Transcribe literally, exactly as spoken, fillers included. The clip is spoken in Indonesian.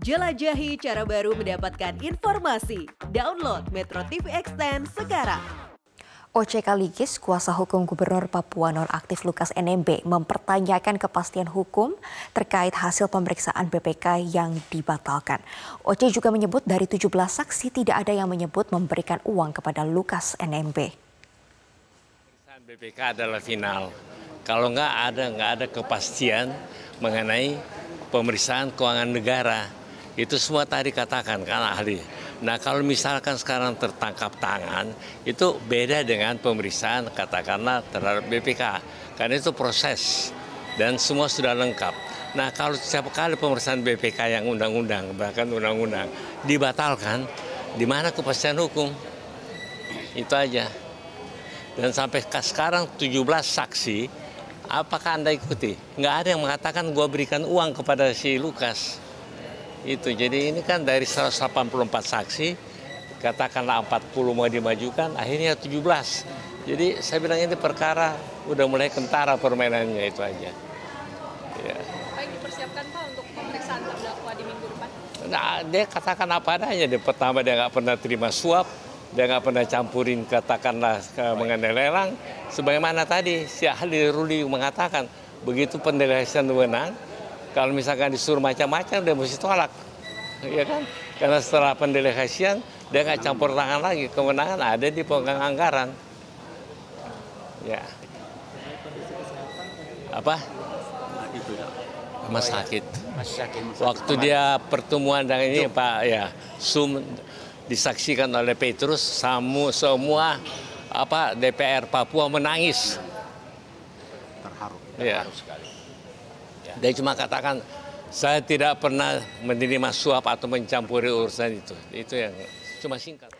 Jelajahi cara baru mendapatkan informasi. Download MetroTV Extend sekarang. O C Kaligis, kuasa hukum Gubernur Papua nonaktif Lukas Enembe, mempertanyakan kepastian hukum terkait hasil pemeriksaan B P K yang dibatalkan. O C juga menyebut dari tujuh belas saksi tidak ada yang menyebut memberikan uang kepada Lukas Enembe. Pemeriksaan B P K adalah final. Kalau nggak ada nggak ada kepastian mengenai pemeriksaan keuangan negara, itu semua tadi katakan kan ahli. Nah, kalau misalkan sekarang tertangkap tangan, itu beda dengan pemeriksaan katakanlah terhadap B P K. Karena itu proses dan semua sudah lengkap. Nah, kalau setiap kali pemeriksaan B P K yang undang-undang, bahkan undang-undang, dibatalkan, di mana kepastian hukum? Itu aja. Dan sampai sekarang tujuh belas saksi, apakah Anda ikuti? Nggak ada yang mengatakan gua berikan uang kepada si Lukas. Itu jadi ini kan dari seratus delapan puluh empat saksi, katakanlah empat puluh mau dimajukan, akhirnya tujuh belas. Jadi saya bilang ini perkara udah mulai kentara permainannya, itu aja. Ya. Baik, dipersiapkan Pak untuk pemeriksaan terdakwa di minggu depan? Nah, dia katakan apa adanya. Dia pertama dia nggak pernah terima suap, dia nggak pernah campurin katakanlah mengenai lelang. Sebagaimana tadi si ahli Rudi mengatakan, begitu pendelegasian wewenang, kalau misalkan disuruh macam-macam, dia mesti tolak, ya kan? Karena setelah pendelegasian, dia nggak campur tangan lagi. Kewenangan ada di pemegang anggaran. Ya. Apa? Mas sakit. Waktu dia pertemuan dengan ini, Pak, ya, Zoom disaksikan oleh Petrus, Samu, semua apa D P R Papua menangis. Terharu. Ya. Dia cuma katakan, saya tidak pernah menerima suap atau mencampuri urusan itu. Itu yang cuma singkat.